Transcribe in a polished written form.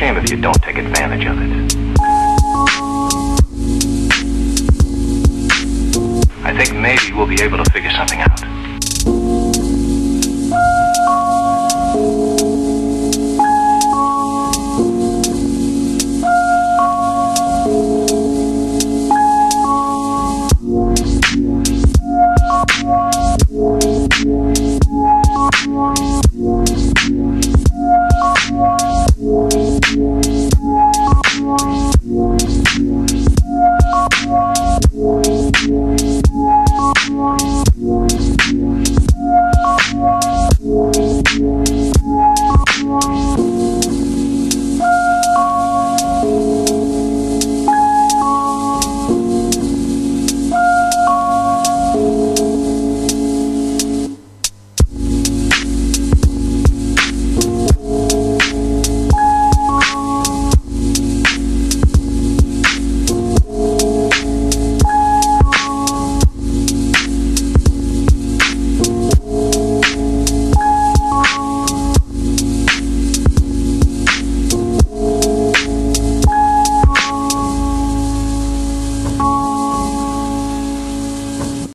shame if you don't take advantage of it. I think maybe we'll be able to figure something out.